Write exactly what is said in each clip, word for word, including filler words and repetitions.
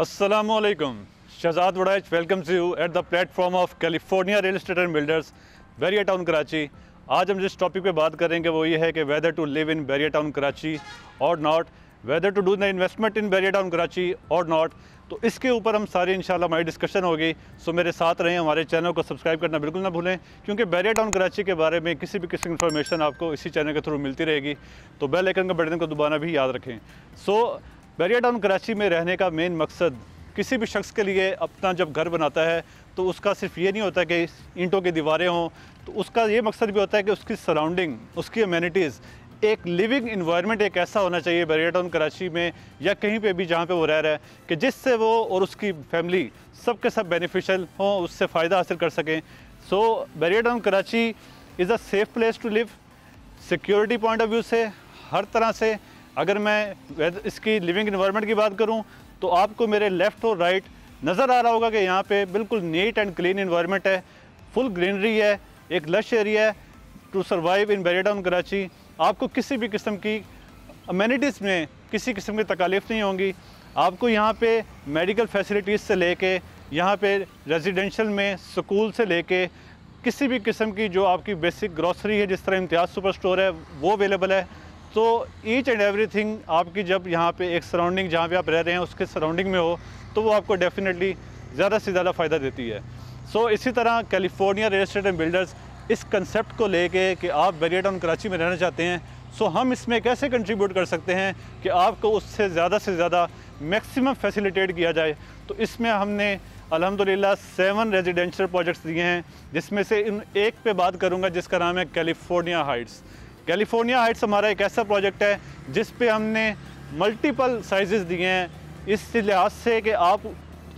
Assalamualaikum. Shahzad Wadaich welcomes you at the platform of California Real Estate and Builders, Bahria Town Karachi. आज हम जिस topic पे बात करेंगे वो ये है कि whether to live in Bahria Town Karachi or not, whether to do the investment in Bahria Town Karachi or not. तो इसके ऊपर हम सारी इंशाल्लाह हमारी डिस्कशन होगी। सो मेरे साथ रहें, हमारे चैनल को सब्सक्राइब करना बिल्कुल ना भूलें, क्योंकि Bahria Town Karaची के बारे में किसी भी किसी इन्फॉर्मेशन आपको इसी चैनल के थ्रू मिलती रहेगी। तो बेल आइकन का बटन को दबाना भी याद रखें। सो Bahria Town Karachi में रहने का मेन मकसद किसी भी शख्स के लिए अपना जब घर बनाता है तो उसका सिर्फ ये नहीं होता कि ईंटों की दीवारें हों, तो उसका ये मकसद भी होता है कि उसकी सराउंडिंग, उसकी अमेनिटीज़, एक लिविंग इन्वायरमेंट एक ऐसा होना चाहिए Bahria Town कराची में या कहीं पे भी जहाँ पे वो रह रहा है कि जिससे वो और उसकी फैमिली सब के सब बेनिफिशियल हों, उससे फ़ायदा हासिल कर सकें। So Bahria Town Karachi is a safe place to live, security point of view से, हर तरह से। अगर मैं इसकी लिविंग इन्वायरमेंट की बात करूँ तो आपको मेरे लेफ़्ट और राइट नज़र आ रहा होगा कि यहाँ पे बिल्कुल नीट एंड क्लीन इन्वायरमेंट है, फुल ग्रीनरी है, एक लश एरिया है। To survive in Bahria Town Karachi आपको किसी भी किस्म की अमेनिटीज़ में किसी किस्म की तकलीफ नहीं होंगी। आपको यहाँ पे मेडिकल फैसिलिटीज़ से लेके, यहाँ पे रेजिडेंशल में स्कूल से लेके किसी भी किस्म की जो आपकी बेसिक ग्रॉसरी है, जिस तरह इम्तियाज़ सुपर स्टोर है, वो अवेलेबल है। तो ईच एंड एवरीथिंग आपकी जब यहाँ पे एक सराउंडिंग जहाँ पे आप रह रहे हैं उसके सराउंडिंग में हो तो वो आपको डेफिनेटली ज़्यादा से ज़्यादा फ़ायदा देती है। सो so, इसी तरह California real estate and builders इस कंसेप्ट को लेके कि आप Bahria Town कराची में रहना चाहते हैं, सो so हम इसमें कैसे कंट्रीब्यूट कर सकते हैं कि आपको उससे ज़्यादा से ज़्यादा मैक्सिमम फैसिलिटेट किया जाए। तो इसमें हमने अल्हम्दुलिल्लाह सेवन रेजिडेंशियल प्रोजेक्ट्स दिए हैं, जिसमें से इन एक पे बात करूँगा जिसका नाम है कैलिफोर्निया हाइट्स। कैलिफोर्निया हाइट्स हमारा एक ऐसा प्रोजेक्ट है जिस पे हमने मल्टीपल साइजेस दिए हैं, इस लिहाज से कि आप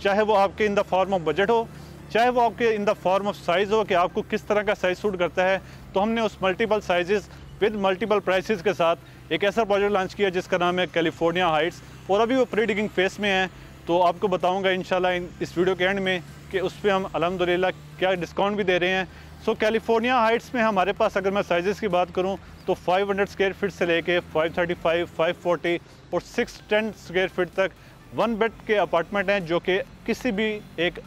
चाहे वो आपके in the form of budget हो, चाहे वो आपके in the form of size हो कि आपको किस तरह का साइज़ सूट करता है। तो हमने उस multiple sizes with multiple prices के साथ एक ऐसा प्रोजेक्ट लॉन्च किया जिसका नाम है कैलिफोर्निया हाइट्स, और अभी वो प्री डिगिंग फेज़ में है। तो आपको बताऊँगा इंशाल्लाह इस वीडियो के एंड में कि उस पर हम अल्हम्दुलिल्लाह क्या डिस्काउंट भी दे रहे हैं। सो कैलिफोर्निया हाइट्स में हमारे पास अगर मैं साइज़ की बात करूं तो पाँच सौ स्क्वायर फीट से लेके पाँच सौ पैंतीस, पाँच सौ चालीस और छह सौ दस स्क्वायर फीट तक वन बेड के अपार्टमेंट हैं, जो कि किसी भी एक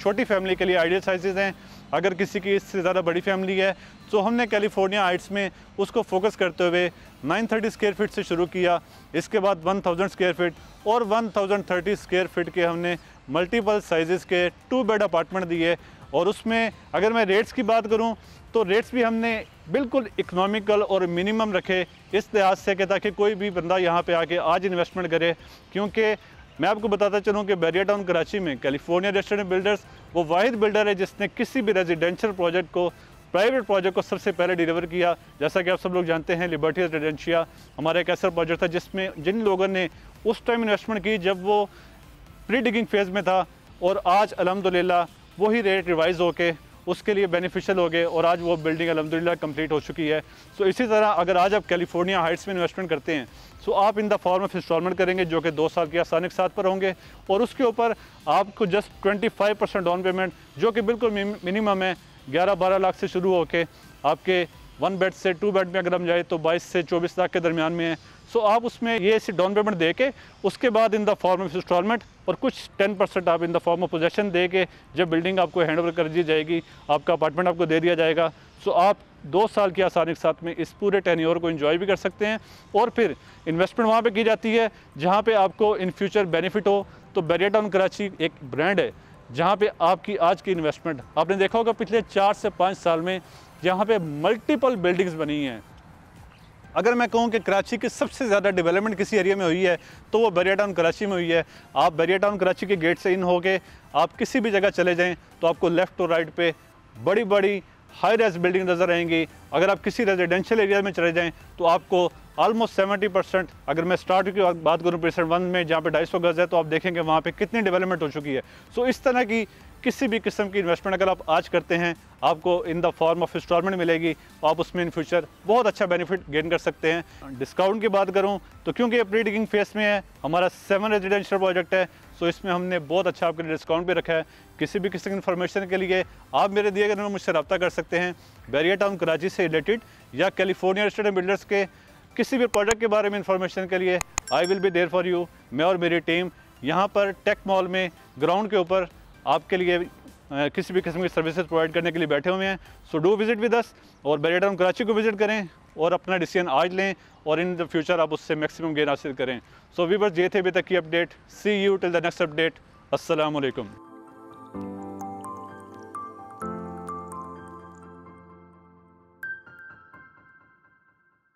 छोटी फैमिली के लिए आइडियल साइजेज़ हैं। अगर किसी की इससे ज़्यादा बड़ी फैमिली है तो हमने कैलिफोर्निया हाइट्स में उसको फोकस करते हुए नौ सौ तीस स्क्वायर फीट से शुरू किया, इसके बाद एक हज़ार स्क्वायर फीट और एक हज़ार तीस स्क्वायर फीट के हमने मल्टीपल साइजेस के टू बेड अपार्टमेंट दिए। और उसमें अगर मैं रेट्स की बात करूं तो रेट्स भी हमने बिल्कुल इकनॉमिकल और मिनिमम रखे, इस लिहाज से कि ताकि कोई भी बंदा यहां पे आके आज इन्वेस्टमेंट करे। क्योंकि मैं आपको बताता चलूं कि Bahria Town कराची में कैलिफोर्निया रेस्टोरेंट बिल्डर्स वो वाहिद बिल्डर है जिसने किसी भी रेजिडेंशियल प्रोजेक्ट को, प्राइवेट प्रोजेक्ट को सबसे पहले डिलीवर किया। जैसा कि आप सब लोग जानते हैं, लिबर्टी रेजिडेंशिया हमारा एक ऐसा प्रोजेक्ट था जिसमें जिन लोगों ने उस टाइम इन्वेस्टमेंट की जब वो प्री डिगिंग फेज़ में था, और आज अल्हम्दुलिल्लाह वही रेट रिवाइज़ होके उसके लिए बेनिफिशियल हो गए और आज वो बिल्डिंग अल्हम्दुलिल्लाह कंप्लीट हो चुकी है। सो इसी तरह अगर आज आप कैलिफोर्निया हाइट्स में इन्वेस्टमेंट करते हैं तो आप in the form of instalment करेंगे, जो कि दो साल के आसानी के साथ पर होंगे, और उसके ऊपर आपको just twenty five percent down payment, जो कि बिल्कुल मिनिमम है, ग्यारह बारह लाख से शुरू होकर आपके वन बेड से टू बेड में अगर हम जाए तो बाईस से चौबीस लाख के दरमियान में है। सो आप उसमें ये सिर्फ डाउन पेमेंट दे के, उसके बाद in the form of instalment और कुछ टेन परसेंट आप in the form of possession दे के जब बिल्डिंग आपको हैंड ओवर कर दी जाएगी, आपका अपार्टमेंट आपको दे दिया जाएगा। सो आप दो साल की आसानी के साथ में इस पूरे टेन्योर को एंजॉय भी कर सकते हैं, और फिर इन्वेस्टमेंट वहाँ पर की जाती है जहाँ पर आपको इन फ्यूचर बेनिफिट हो। तो Bahria Town कराची एक ब्रांड है जहाँ पर आपकी आज की इन्वेस्टमेंट, आपने देखा होगा पिछले चार से पाँच साल में यहाँ पे मल्टीपल बिल्डिंग्स बनी हैं। अगर मैं कहूँ कि कराची की सबसे ज़्यादा डेवलपमेंट किसी एरिया में हुई है तो वो Bahria Town कराची में हुई है। आप Bahria Town कराची के गेट से इन होके आप किसी भी जगह चले जाएं तो आपको लेफ़्ट और राइट पे बड़ी बड़ी हाई रेज बिल्डिंग नज़र आएंगी। अगर आप किसी रेजिडेंशियल एरिया में चले जाएँ तो आपको आलमोस्ट सेवेंटी परसेंट, अगर मैं स्टार्ट की बात करूँ परसेंट वन में जहाँ पे ढाई सौ गज़ है, तो आप देखेंगे वहाँ पे कितनी डेवलपमेंट हो चुकी है। सो इस तरह की किसी भी किस्म की इन्वेस्टमेंट अगर आप आज करते हैं आपको in the form of instalment मिलेगी, आप उसमें इन फ्यूचर बहुत अच्छा बेनिफिट गेन कर सकते हैं। डिस्काउंट की बात करूँ तो क्योंकि ये प्री डिगिंग फेज़ में है, हमारा सेवन रेजिडेंशियल प्रोजेक्ट है, सो इसमें हमने बहुत अच्छा आपके लिए डिस्काउंट भी रखा है। किसी भी किसी इन्फॉर्मेशन के लिए आप मेरे दिए गए नंबर मुझसे रब्ता कर सकते हैं। Bahria Town कराची से रिलेटेड या कैलिफोर्निया रेस्टोरेंट बिल्डर्स के किसी भी प्रोडक्ट के बारे में इंफॉर्मेशन के लिए I will be there for you. मैं और मेरी टीम यहाँ पर टेक मॉल में ग्राउंड के ऊपर आपके लिए किसी भी किस्म की सर्विसेज प्रोवाइड करने के लिए बैठे हुए हैं। So do visit with us और बहरिया टाउन कराची को विज़िट करें और अपना डिसीजन आज लें और इन द फ्यूचर आप उससे मैक्सिमम गेन हासिल करें। सो वीवर्स, ये थे अभी तक की update. See you till the next update. अस्सलाम वालेकुम।